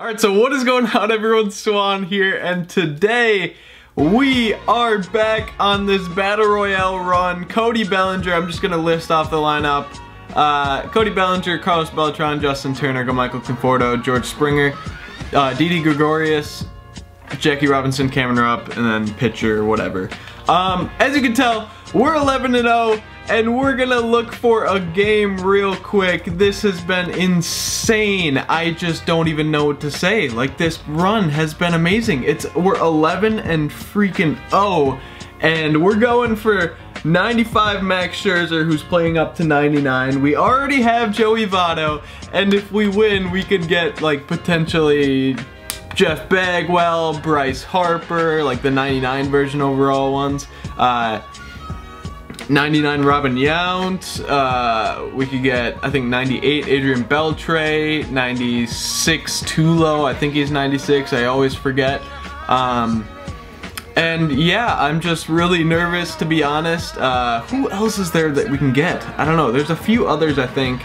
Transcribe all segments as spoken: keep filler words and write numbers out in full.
All right, so what is going on, everyone? Swan here, and today we are back on this Battle Royale run. Cody Bellinger, I'm just gonna list off the lineup. Uh, Cody Bellinger, Carlos Beltran, Justin Turner, Michael Conforto, George Springer, uh, Didi Gregorius, Jackie Robinson, Cameron Rupp, and then pitcher, whatever. Um, as you can tell, we're eleven and oh, and we're gonna look for a game real quick. This has been insane. I just don't even know what to say. Like, this run has been amazing. It's we're eleven and freaking oh, and we're going for ninety-five Max Scherzer, who's playing up to ninety-nine. We already have Joey Votto, and if we win, we could get like potentially Jeff Bagwell, Bryce Harper, like the ninety-nine version overall ones. Uh, ninety-nine Robin Yount, uh, we could get, I think, ninety-eight Adrian Beltre, ninety-six Tulo, I think he's ninety-six, I always forget. Um, and yeah, I'm just really nervous, to be honest. Uh, who else is there that we can get? I don't know, there's a few others, I think.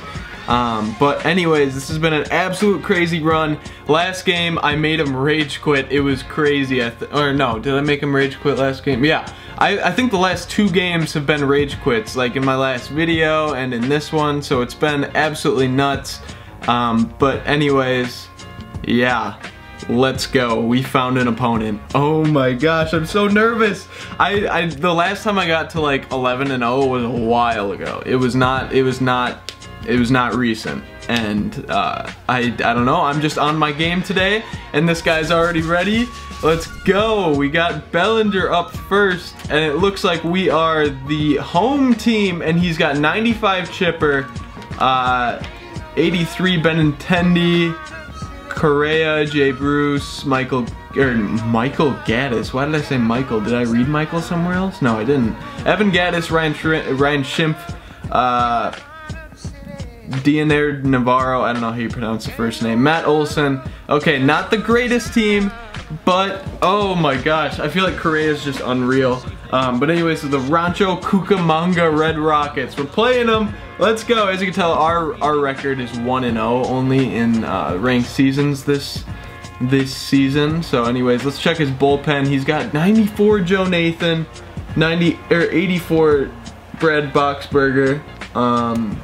Um, but anyways, this has been an absolute crazy run. Last game, I made him rage quit. It was crazy. I th or no, did I make him rage quit last game? Yeah, I, I think the last two games have been rage quits, like in my last video and in this one, so it's been absolutely nuts. Um, but anyways, yeah, let's go. We found an opponent. Oh my gosh, I'm so nervous. I, I the last time I got to like eleven and oh was a while ago. It was not, it was not It was not recent, and uh, I, I don't know, I'm just on my game today, and this guy's already ready. Let's go. We got Bellinger up first, and it looks like we are the home team, and he's got ninety-five Chipper, uh, eighty-three Benintendi, Correa, Jay Bruce, Michael, or Michael Gattis. Why did I say Michael? Did I read Michael somewhere else? No, I didn't. Evan Gattis, Ryan, Ryan Schimpf, uh, Dioner Navarro, I don't know how you pronounce the first name, Matt Olson. Okay, not the greatest team, but oh my gosh, I feel like Correa is just unreal. Um, but anyways, so the Rancho Cucamonga Red Rockets, we're playing them. Let's go. As you can tell, our our record is one and oh only in uh, ranked seasons this this season. So anyways, let's check his bullpen. He's got ninety-four Joe Nathan, ninety or eighty-four Brad Boxberger, um,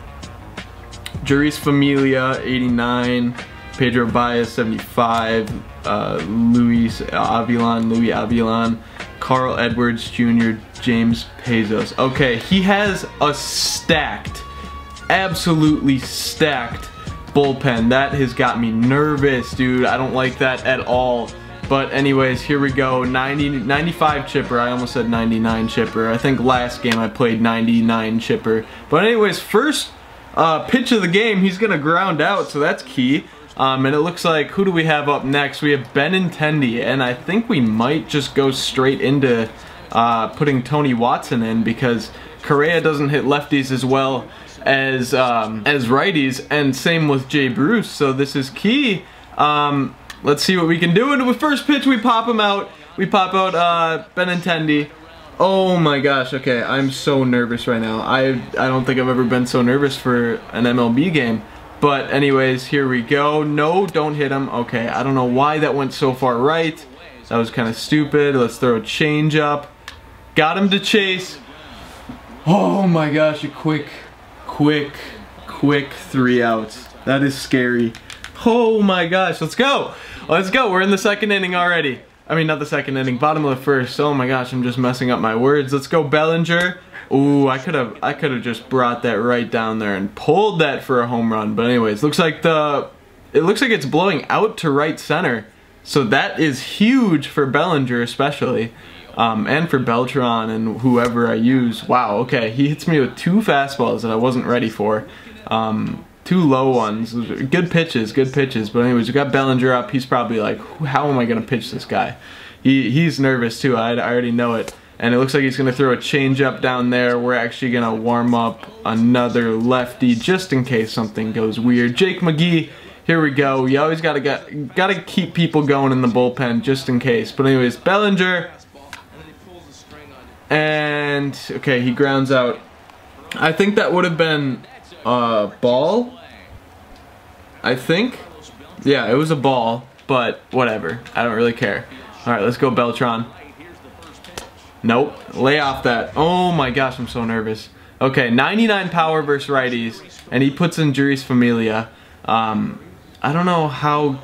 Jeurys Familia, eighty-nine, Pedro Baez, seventy-five, uh, Luis Avilon, Luis Avilon, Carl Edwards Junior, James Pezos. Okay, he has a stacked, absolutely stacked bullpen. That has got me nervous, dude. I don't like that at all. But anyways, here we go. ninety, ninety-five Chipper. I almost said ninety-nine Chipper. I think last game I played ninety-nine Chipper. But anyways, first Uh, pitch of the game, he's gonna ground out, so that's key. Um, and it looks like, who do we have up next? We have Benintendi, and I think we might just go straight into uh, putting Tony Watson in, because Correa doesn't hit lefties as well as um, as righties, and same with Jay Bruce, so this is key. Um, let's see what we can do. And with first pitch, we pop him out. We pop out uh, Benintendi. Oh my gosh, okay, I'm so nervous right now. I I don't think I've ever been so nervous for an M L B game. But anyways, here we go. No, don't hit him. Okay, I don't know why that went so far right. That was kind of stupid. Let's throw a change up. Got him to chase. Oh my gosh, a quick, quick, quick three outs. That is scary. Oh my gosh, let's go. Let's go, we're in the second inning already. I mean, not the second inning, bottom of the first. Oh my gosh, I'm just messing up my words. Let's go, Bellinger. Ooh, I could have I could have just brought that right down there and pulled that for a home run. But anyways, looks like the it looks like it's blowing out to right center. So that is huge for Bellinger especially, um, and for Beltran and whoever I use. Wow, okay, he hits me with two fastballs that I wasn't ready for. Um, Two low ones. Good pitches, good pitches. But anyways, we got Bellinger up. He's probably like, how am I going to pitch this guy? He, he's nervous too. I, I already know it. And it looks like he's going to throw a changeup down there. We're actually going to warm up another lefty just in case something goes weird. Jake McGee, here we go. You always got to got to keep people going in the bullpen just in case. But anyways, Bellinger. And, okay, he grounds out. I think that would have been a uh, ball. I think, yeah, it was a ball. but whatever. I don't really care. All right, let's go Beltran. Nope. Lay off that. Oh my gosh, I'm so nervous. Okay, ninety-nine power versus righties, and he puts in Jeurys Familia. Um, I don't know how...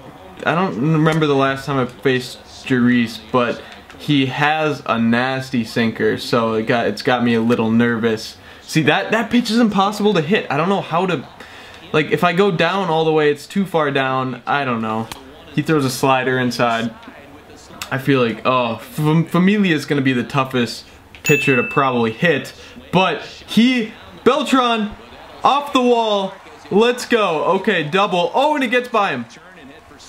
I don't remember the last time I faced Jeurys, but he has a nasty sinker, so it got, it's got me a little nervous. See, that, that pitch is impossible to hit. I don't know how to... Like, if I go down all the way, it's too far down. I don't know. He throws a slider inside. I feel like, oh, Familia's going to be the toughest pitcher to probably hit. But he, Beltran, off the wall. Let's go. Okay, double. Oh, and it gets by him.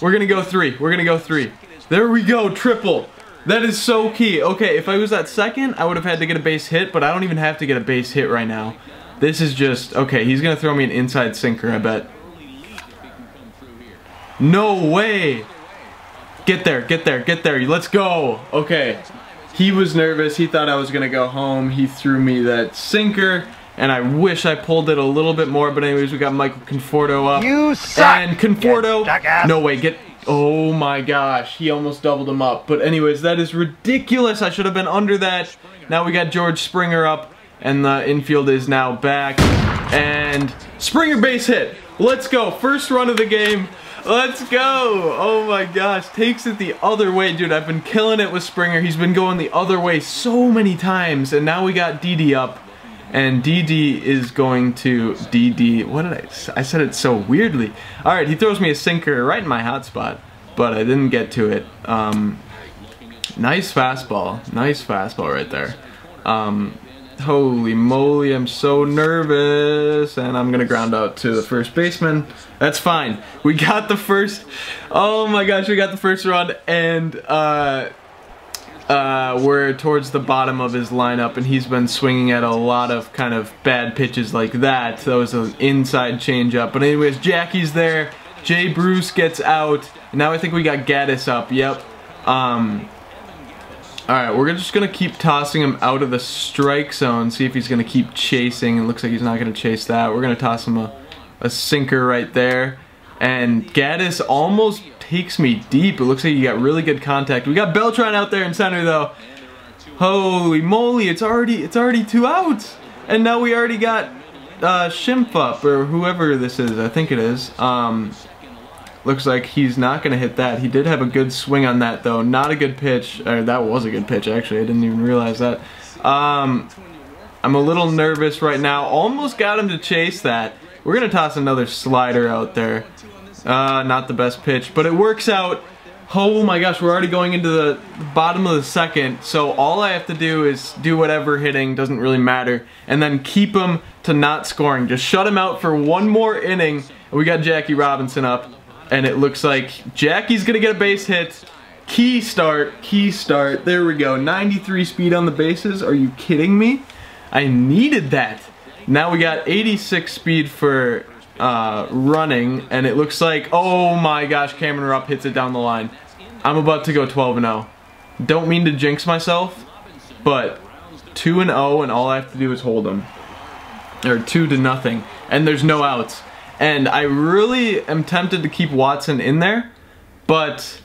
We're going to go three. We're going to go three. There we go, triple. That is so key. Okay, if I was at second, I would have had to get a base hit, but I don't even have to get a base hit right now. This is just, okay, he's going to throw me an inside sinker, I bet. No way. Get there, get there, get there. Let's go. Okay. He was nervous. He thought I was going to go home. He threw me that sinker, and I wish I pulled it a little bit more, but anyways, we got Michael Conforto up. You suck! And Conforto, no way, get... Oh my gosh, he almost doubled him up. But anyways, that is ridiculous. I should have been under that. Now we got George Springer up, and the infield is now back. And Springer base hit. Let's go. First run of the game. Let's go. Oh my gosh. Takes it the other way. Dude, I've been killing it with Springer. He's been going the other way so many times. And now we got Didi up. And Didi is going to D D. What did I? I said it so weirdly. All right, he throws me a sinker right in my hot spot, but I didn't get to it. Um, nice fastball, nice fastball right there. Um, holy moly, I'm so nervous, and I'm gonna ground out to the first baseman. That's fine. We got the first. Oh my gosh, we got the first run, and. Uh, Uh, we're towards the bottom of his lineup, and he's been swinging at a lot of kind of bad pitches like that. That was an inside changeup. But anyways, Jackie's there. Jay Bruce gets out. Now I think we got Gattis up. Yep. Um, Alright, we're just going to keep tossing him out of the strike zone, see if he's going to keep chasing. It looks like he's not going to chase that. We're going to toss him a, a sinker right there. And Gattis almost takes me deep. It looks like you got really good contact. We got Beltran out there in center though. Holy moly, it's already it's already two outs. And now we already got uh, Schimpf up, or whoever this is, I think it is. Um, looks like he's not going to hit that. He did have a good swing on that though. Not a good pitch. Or that was a good pitch actually. I didn't even realize that. Um, I'm a little nervous right now. Almost got him to chase that. We're going to toss another slider out there. Uh, not the best pitch, but it works out. Oh my gosh, we're already going into the bottom of the second, so all I have to do is do whatever hitting, doesn't really matter, and then keep him to not scoring. Just shut him out for one more inning. We got Jackie Robinson up, and it looks like Jackie's going to get a base hit. Key start, key start. There we go. ninety-three speed on the bases. Are you kidding me? I needed that. Now we got eighty-six speed for... Uh, running, and it looks like, oh my gosh, Cameron Rupp hits it down the line. I'm about to go twelve and oh. Don't mean to jinx myself, but two and oh, and all I have to do is hold them. Or two to nothing, and there's no outs. And I really am tempted to keep Watson in there, but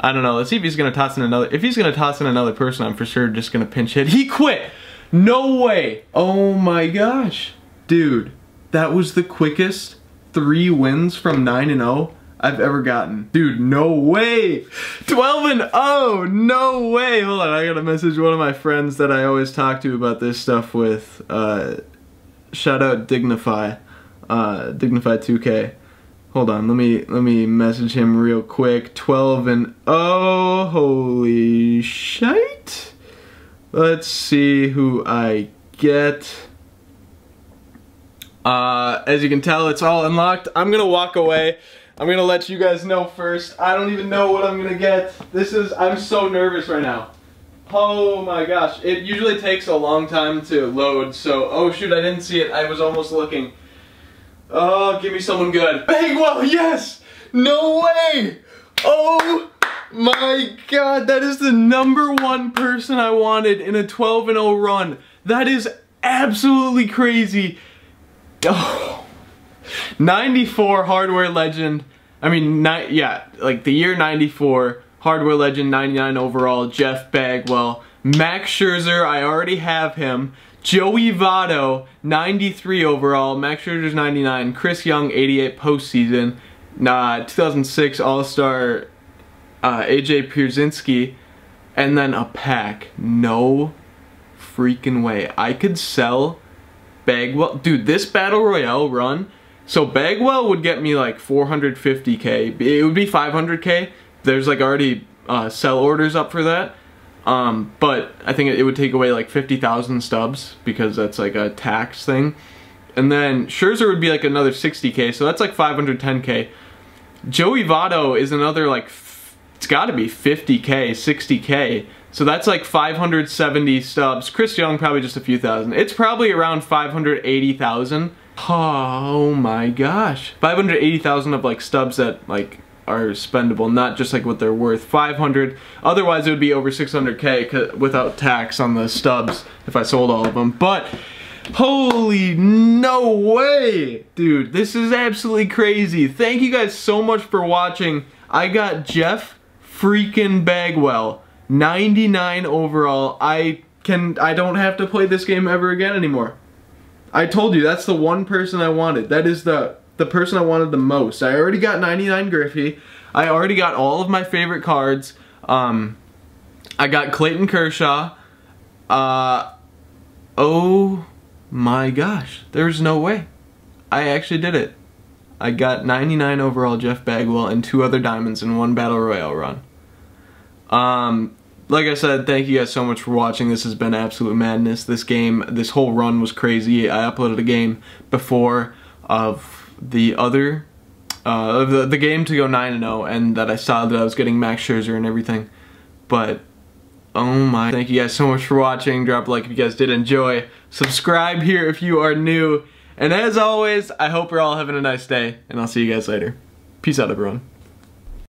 I don't know. Let's see if he's gonna toss in another. If he's gonna toss in another person, I'm for sure just gonna pinch hit. He quit! No way! Oh my gosh, dude. That was the quickest three wins from nine and oh I've ever gotten. Dude, no way! twelve and oh! No way! Hold on, I gotta message one of my friends that I always talk to about this stuff with. Uh, shout out Dignify. Uh, Dignify two K. Hold on, let me let me message him real quick. twelve and oh, holy shite! Let's see who I get. Uh, as you can tell, it's all unlocked. I'm gonna walk away. I'm gonna let you guys know first. I don't even know what I'm gonna get. This is, I'm so nervous right now. Oh my gosh. It usually takes a long time to load, so, oh shoot, I didn't see it. I was almost looking. Oh, give me someone good. Bagwell, yes! No way! Oh my god, that is the number one person I wanted in a twelve and oh run. That is absolutely crazy. Oh, ninety-four hardware legend. I mean, not, yeah, like the year ninety-four, hardware legend, ninety-nine overall, Jeff Bagwell, Max Scherzer, I already have him, Joey Votto, ninety-three overall, Max Scherzer's ninety-nine, Chris Young, eighty-eight postseason, uh, two thousand six All-Star uh, A J Pierzynski, and then a pack. No freaking way. I could sell Bagwell. Dude, this Battle Royale run, so Bagwell would get me like four hundred fifty K. It would be five hundred K. There's like already uh, sell orders up for that. Um, but I think it would take away like fifty thousand stubs because that's like a tax thing. And then Scherzer would be like another sixty K, so that's like five hundred ten K. Joey Votto is another like, f it's gotta be fifty K, sixty K. So that's like five hundred seventy stubs. Chris Young probably just a few thousand. It's probably around five hundred eighty thousand. Oh my gosh. five hundred eighty thousand of like stubs that like are spendable, not just like what they're worth. five hundred, otherwise it would be over six hundred K without tax on the stubs if I sold all of them. But holy no way, dude, this is absolutely crazy. Thank you guys so much for watching. I got Jeff freaking Bagwell, ninety-nine overall. I can I don't have to play this game ever again anymore. I told you, that's the one person I wanted. That is the the person I wanted the most. I already got ninety-nine Griffey. I already got all of my favorite cards. Um, I got Clayton Kershaw. Uh, oh my gosh, there's no way. I actually did it. I got ninety-nine overall Jeff Bagwell and two other diamonds in one Battle Royale run. Um, like I said, thank you guys so much for watching. This has been absolute madness. This game, this whole run was crazy. I uploaded a game before of the other, uh, the, the game to go nine and oh, and that I saw that I was getting Max Scherzer and everything. But, oh my, thank you guys so much for watching. Drop a like if you guys did enjoy. Subscribe here if you are new. And as always, I hope you're all having a nice day, and I'll see you guys later. Peace out, everyone.